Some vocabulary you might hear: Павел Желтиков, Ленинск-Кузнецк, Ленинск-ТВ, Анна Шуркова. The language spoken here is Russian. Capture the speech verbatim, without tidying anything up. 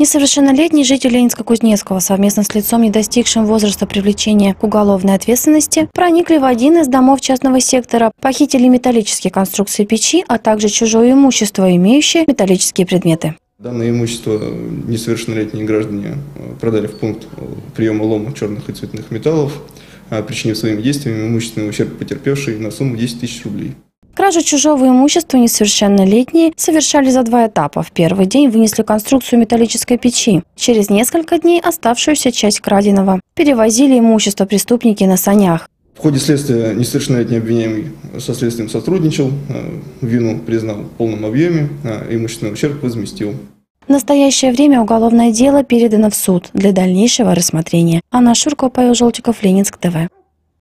Несовершеннолетний житель Ленинска-Кузнецкого совместно с лицом, не достигшим возраста привлечения к уголовной ответственности, проникли в один из домов частного сектора, похитили металлические конструкции печи, а также чужое имущество, имеющее металлические предметы. Данное имущество несовершеннолетние граждане продали в пункт приема лома черных и цветных металлов, причинив своими действиями имущественный ущерб потерпевшей на сумму десять тысяч рублей. Кражу чужого имущества несовершеннолетние совершали за два этапа. В первый день вынесли конструкцию металлической печи. Через несколько дней оставшуюся часть краденого перевозили имущество преступники на санях. В ходе следствия несовершеннолетний обвиняемый со следствием сотрудничал, вину признал в полном объеме, а имущественный ущерб возместил. В настоящее время уголовное дело передано в суд для дальнейшего рассмотрения. Анна Шуркова, Павел Желтиков, Ленинск-ТВ.